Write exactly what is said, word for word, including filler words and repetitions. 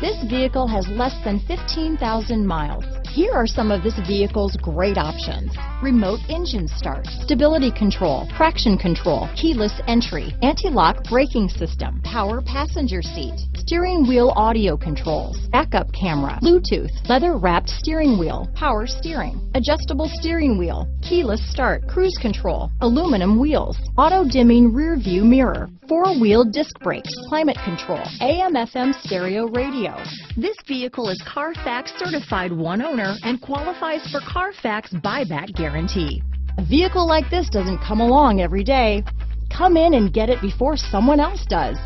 This vehicle has less than fifteen thousand miles. Here are some of this vehicle's great options: remote engine start, stability control, traction control, keyless entry, anti-lock braking system, power passenger seat, steering wheel audio controls, backup camera, Bluetooth, leather-wrapped steering wheel, power steering, adjustable steering wheel, keyless start, cruise control, aluminum wheels, auto-dimming rear view mirror, four-wheel disc brakes, climate control, A M F M stereo radio. This vehicle is CARFAX certified one owner and qualifies for CARFAX buyback guarantee. A vehicle like this doesn't come along every day. Come in and get it before someone else does.